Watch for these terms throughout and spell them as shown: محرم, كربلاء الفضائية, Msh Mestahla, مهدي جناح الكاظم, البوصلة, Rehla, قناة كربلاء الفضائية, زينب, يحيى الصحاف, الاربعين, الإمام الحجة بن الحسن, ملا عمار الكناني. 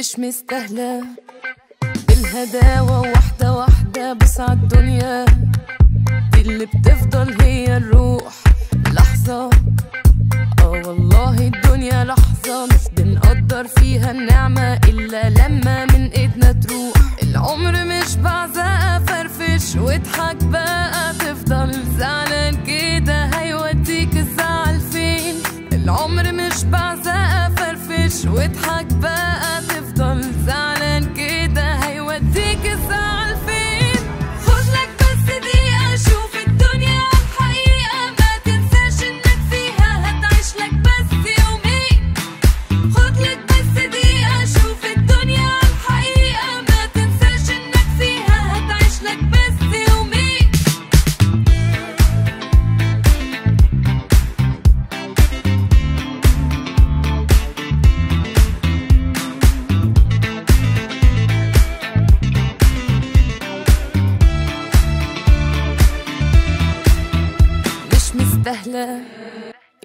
مش مستهلة بالهداوة، واحدة واحدة بسعى الدنيا دي اللي بتفضل هي الروح لحظة. والله الدنيا لحظة مش بنقدر فيها النعمة إلا لما من إيدنا تروح. العمر مش بعزقة فرفش واضحك بقى، تفضل زعلان كده هيوديك الزعل فين؟ العمر مش بعزقة فرفش واضحك بقى، تفضل زعلان كده هيوديك الزعل فين؟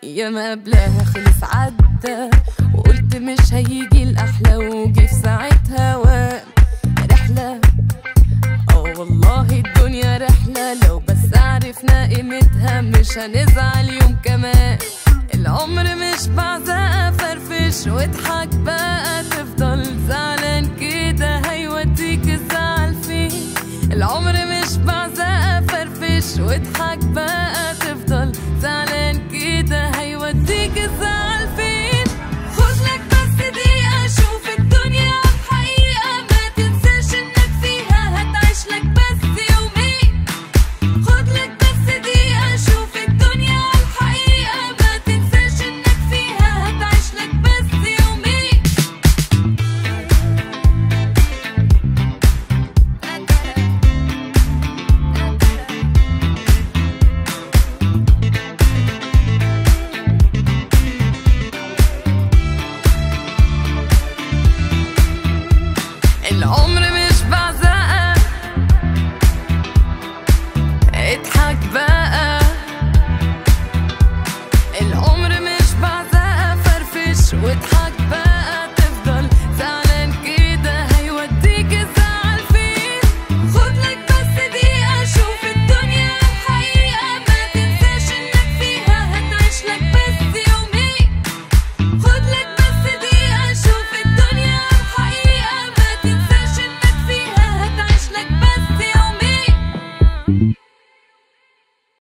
ياما قبلها خلص عدى وقلت مش هيجي الأحلى، وجي في ساعتها رحلة. والله الدنيا رحلة لو بس عرفنا قيمتها مش هنزعل يوم كمان. العمر مش بعزقة فرفش واضحك بقى، تفضل زعلان كده هيوديك الزعل فين؟ العمر مش بعزقة فرفش واضحك بقى، تفضل زعلان كده هيوديك الزعل.